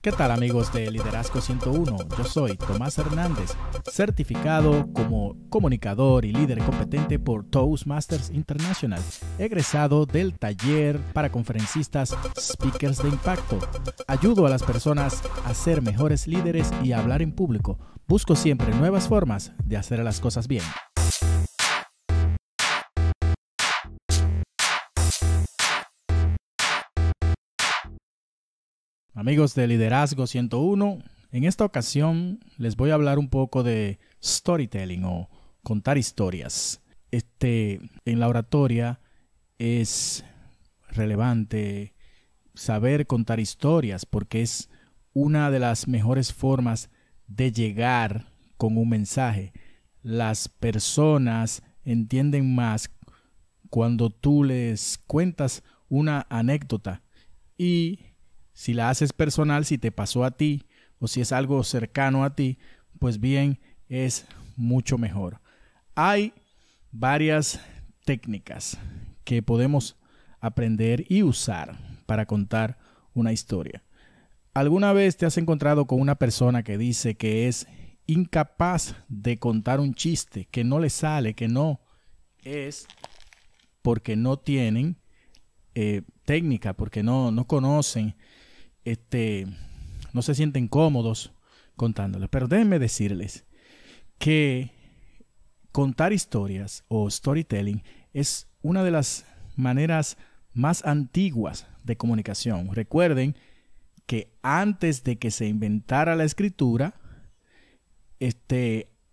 ¿Qué tal amigos de Liderazgo 101? Yo soy Tomás Hernández, certificado como comunicador y líder competente por Toastmasters International, egresado del taller para conferencistas Speakers de Impacto. Ayudo a las personas a ser mejores líderes y a hablar en público. Busco siempre nuevas formas de hacer las cosas bien. Amigos de Liderazgo 101, en esta ocasión les voy a hablar un poco de storytelling o contar historias. En la oratoria es relevante saber contar historias porque es una de las mejores formas de llegar con un mensaje. Las personas entienden más cuando tú les cuentas una anécdota y si la haces personal, si te pasó a ti o si es algo cercano a ti, pues bien, es mucho mejor. Hay varias técnicas que podemos aprender y usar para contar una historia. ¿Alguna vez te has encontrado con una persona que dice que es incapaz de contar un chiste, que no le sale, que no? Es porque no tienen técnica, porque no conocen. No se sienten cómodos contándoles. Pero déjenme decirles que contar historias o storytelling es una de las maneras más antiguas de comunicación. Recuerden que antes de que se inventara la escritura,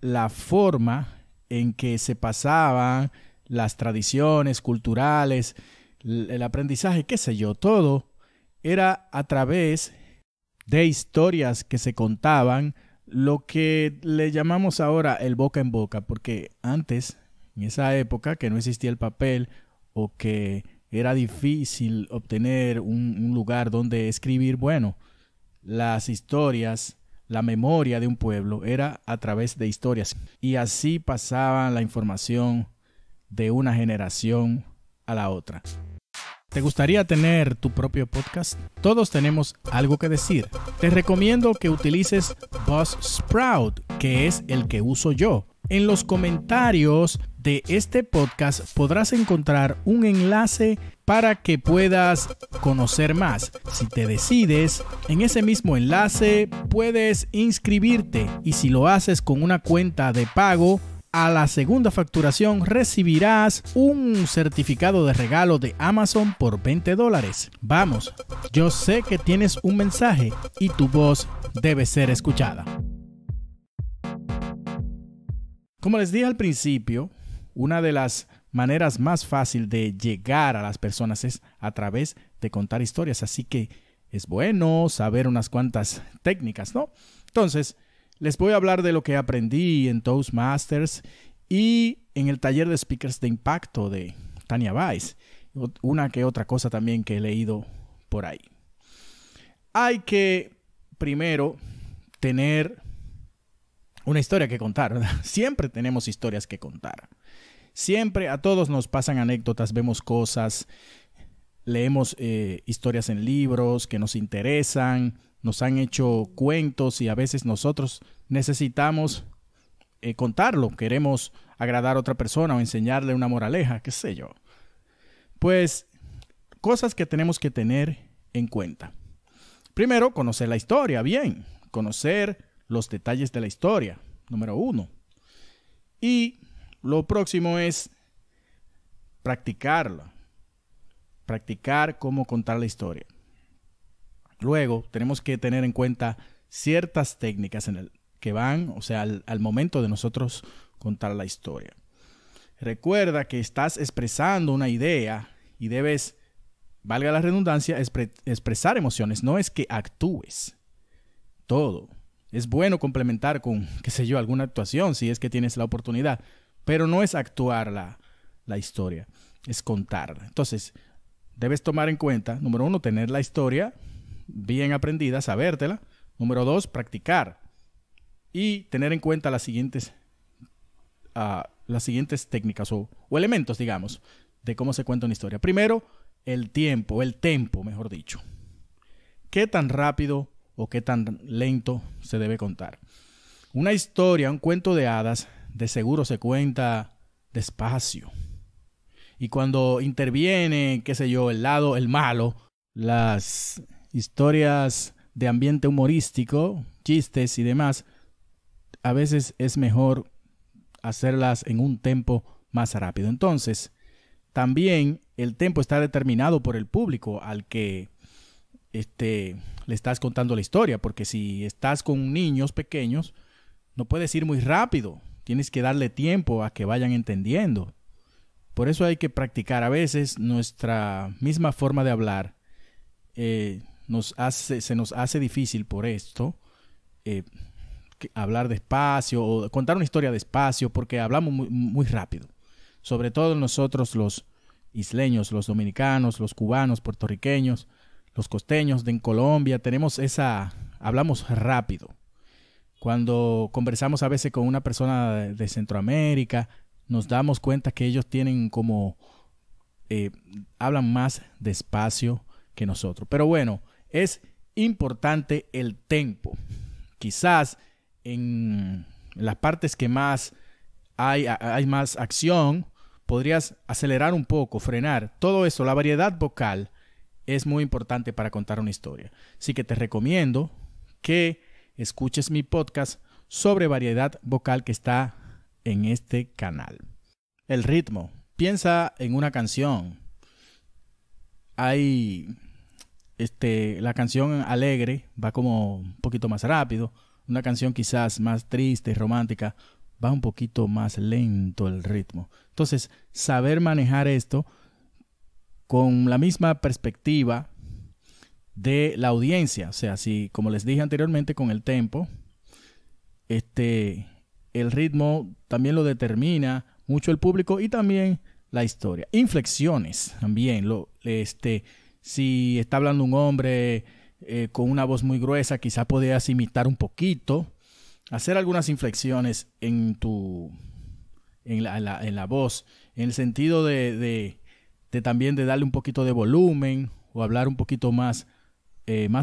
la forma en que se pasaban las tradiciones culturales, el aprendizaje, qué sé yo, todo era a través de historias que se contaban, lo que le llamamos ahora el boca en boca, porque antes, en esa época que no existía el papel o que era difícil obtener un lugar donde escribir, bueno, las historias, la memoria de un pueblo era a través de historias. Y así pasaban la información de una generación a la otra. ¿Te gustaría tener tu propio podcast? Todos tenemos algo que decir. Te recomiendo que utilices Buzzsprout, que es el que uso yo. En los comentarios de este podcast podrás encontrar un enlace para que puedas conocer más. Si te decides, en ese mismo enlace puedes inscribirte y si lo haces con una cuenta de pago, a la segunda facturación recibirás un certificado de regalo de Amazon por $20. Vamos, yo sé que tienes un mensaje y tu voz debe ser escuchada. Como les dije al principio, una de las maneras más fáciles de llegar a las personas es a través de contar historias. Así que es bueno saber unas cuantas técnicas, ¿no? Entonces, les voy a hablar de lo que aprendí en Toastmasters y en el taller de Speakers de Impacto de Tania Weiss. Una que otra cosa también que he leído por ahí. Hay que primero tener una historia que contar, ¿verdad? Siempre tenemos historias que contar. Siempre a todos nos pasan anécdotas, vemos cosas, leemos historias en libros que nos interesan. Nos han hecho cuentos y a veces nosotros necesitamos contarlo. Queremos agradar a otra persona o enseñarle una moraleja, qué sé yo. Pues cosas que tenemos que tener en cuenta. Primero, conocer la historia, bien. Conocer los detalles de la historia, número uno. Y lo próximo es practicarla. Practicar cómo contar la historia. Luego tenemos que tener en cuenta ciertas técnicas que van, o sea, al momento de nosotros contar la historia. Recuerda que estás expresando una idea y debes, valga la redundancia, expresar emociones. No es que actúes todo. Es bueno complementar con, qué sé yo, alguna actuación si es que tienes la oportunidad. Pero no es actuar la historia, es contarla. Entonces, debes tomar en cuenta, número uno, tener la historia bien aprendida, sabértela. Número dos, practicar y tener en cuenta las siguientes técnicas o elementos, digamos, de cómo se cuenta una historia. Primero, el tiempo, el tempo, mejor dicho. ¿Qué tan rápido o qué tan lento se debe contar. Una historia, un cuento de hadas, de seguro se cuenta despacio. Y cuando interviene, qué sé yo, el malo, las historias de ambiente humorístico, chistes y demás, a veces es mejor hacerlas en un tempo más rápido. Entonces, también el tempo está determinado por el público al que le estás contando la historia, porque si estás con niños pequeños, no puedes ir muy rápido. Tienes que darle tiempo a que vayan entendiendo. Por eso hay que practicar. A veces nuestra misma forma de hablar se nos hace difícil por esto. Hablar despacio o contar una historia despacio, porque hablamos muy rápido. Sobre todo nosotros los isleños, los dominicanos, los cubanos, puertorriqueños, los costeños de en Colombia, hablamos rápido. Cuando conversamos a veces con una persona de Centroamérica, nos damos cuenta que ellos tienen hablan más despacio que nosotros. Pero bueno, es importante el tempo. Quizás en las partes que más hay más acción, podrías acelerar un poco, frenar. Todo eso, la variedad vocal es muy importante para contar una historia. Así que te recomiendo que escuches mi podcast sobre variedad vocal que está en este canal. El ritmo. Piensa en una canción. Hay la canción alegre va como un poquito más rápido. Una canción quizás más triste y romántica va un poquito más lento el ritmo. Entonces, saber manejar esto con la misma perspectiva de la audiencia. O sea, si, como les dije anteriormente, con el tempo, el ritmo también lo determina mucho el público y también la historia. Inflexiones también. Si está hablando un hombre con una voz muy gruesa, quizá podrías imitar un poquito, hacer algunas inflexiones en la voz, en el sentido de también de darle un poquito de volumen o hablar un poquito más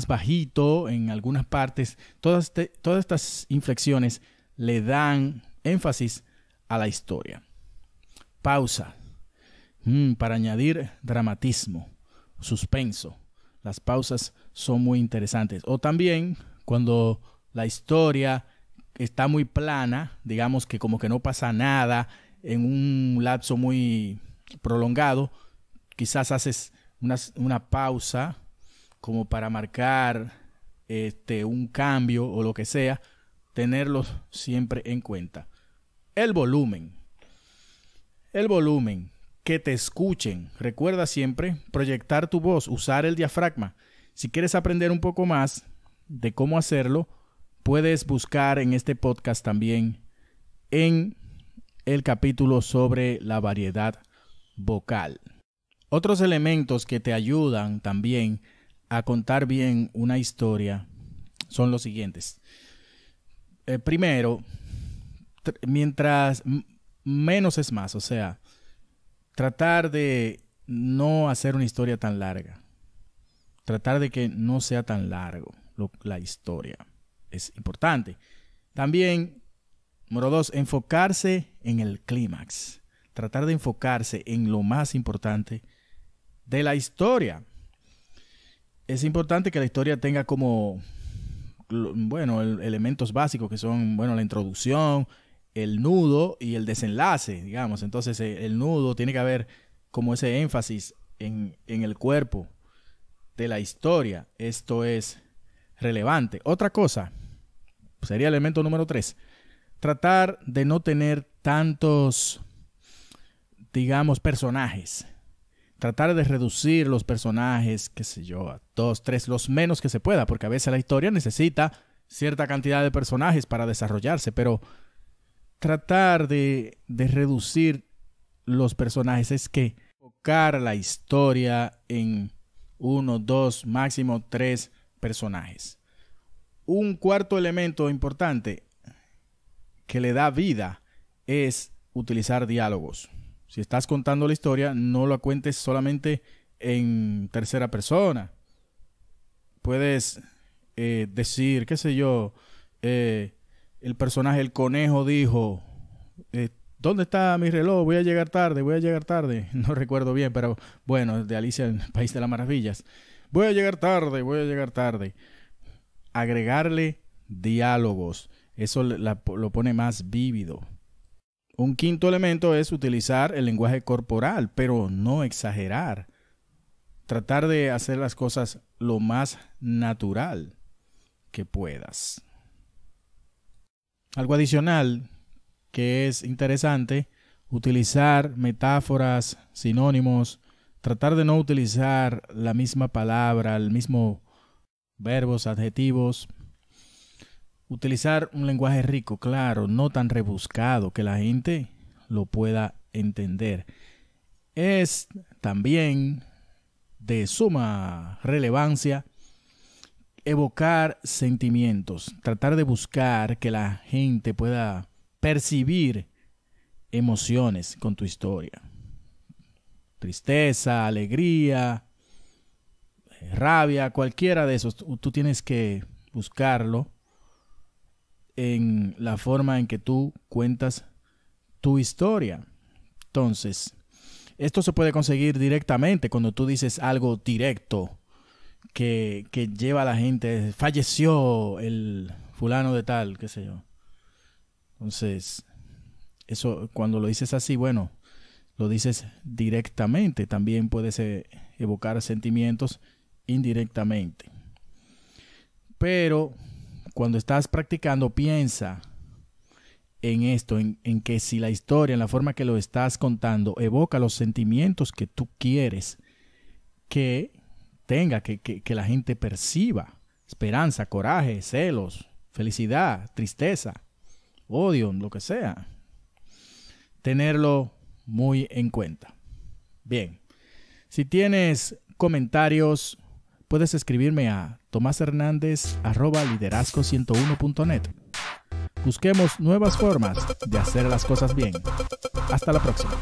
bajito en algunas partes. Todas estas inflexiones le dan énfasis a la historia. Pausa para añadir dramatismo, suspenso. Las pausas son muy interesantes. O también cuando la historia está muy plana, digamos que como que no pasa nada en un lapso muy prolongado, quizás haces una pausa como para marcar un cambio o lo que sea. Tenerlos siempre en cuenta. El volumen. El volumen. Que te escuchen. Recuerda siempre proyectar tu voz, usar el diafragma. Si quieres aprender un poco más de cómo hacerlo, puedes buscar en este podcast también en el capítulo sobre la variedad vocal. Otros elementos que te ayudan también a contar bien una historia son los siguientes. Primero, mientras menos es más, o sea, tratar de no hacer una historia tan larga. Tratar de que no sea tan largo la historia. Es importante. También, número dos, enfocarse en el clímax. Tratar de enfocarse en lo más importante de la historia. Es importante que la historia tenga como, bueno, elementos básicos que son, bueno, la introducción, el nudo y el desenlace, digamos. Entonces, el nudo tiene que haber como ese énfasis en el cuerpo de la historia. Esto es relevante. Otra cosa sería el elemento número 3. Tratar de no tener tantos, digamos, personajes. Tratar de reducir los personajes, qué sé yo, a 2, 3, los menos que se pueda, porque a veces la historia necesita cierta cantidad de personajes para desarrollarse, pero tratar de reducir los personajes es que enfocar la historia en 1, 2, máximo 3 personajes. Un cuarto elemento importante que le da vida es utilizar diálogos. Si estás contando la historia, no la cuentes solamente en tercera persona. Puedes decir, qué sé yo, el personaje, el conejo dijo, ¿dónde está mi reloj? Voy a llegar tarde, voy a llegar tarde. No recuerdo bien, pero bueno, de Alicia en el País de las Maravillas. Voy a llegar tarde, voy a llegar tarde. Agregarle diálogos. Eso lo pone más vívido. Un quinto elemento es utilizar el lenguaje corporal, pero no exagerar. Tratar de hacer las cosas lo más natural que puedas. Algo adicional que es interesante, utilizar metáforas, sinónimos, tratar de no utilizar la misma palabra, el mismo verbos, adjetivos. Utilizar un lenguaje rico, claro, no tan rebuscado que la gente lo pueda entender. Es también de suma relevancia evocar sentimientos, tratar de buscar que la gente pueda percibir emociones con tu historia. Tristeza, alegría, rabia, cualquiera de esos. Tú tienes que buscarlo en la forma en que tú cuentas tu historia. Entonces, esto se puede conseguir directamente cuando tú dices algo directo que lleva a la gente. Falleció el fulano de tal, qué sé yo. Entonces, eso cuando lo dices así, bueno, lo dices directamente. También puedes evocar sentimientos indirectamente. Pero cuando estás practicando, piensa en esto, en que si la historia, en la forma que lo estás contando, evoca los sentimientos que tú quieres que tenga, que la gente perciba. Esperanza, coraje, celos, felicidad, tristeza, odio, lo que sea. Tenerlo muy en cuenta. Bien, si tienes comentarios, puedes escribirme a tomashernandez@liderazgo101.net. Busquemos nuevas formas de hacer las cosas bien. Hasta la próxima.